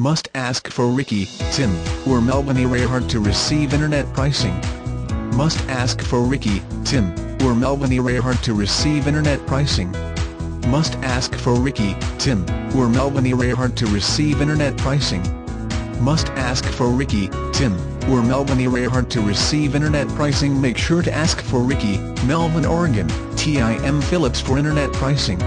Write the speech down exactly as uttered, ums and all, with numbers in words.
Must ask for Ricky, Tim, or Melvin Airehart to receive internet pricing. Must ask for Ricky, Tim, or Melvin Airehart to receive internet pricing. Must ask for Ricky, Tim, or Melvin Airehart to receive internet pricing. Must ask for Ricky, Tim, or Melvin Airehart to receive internet pricing. Make sure to ask for Ricky, Melvin Oregon, Tim Phillips for internet pricing.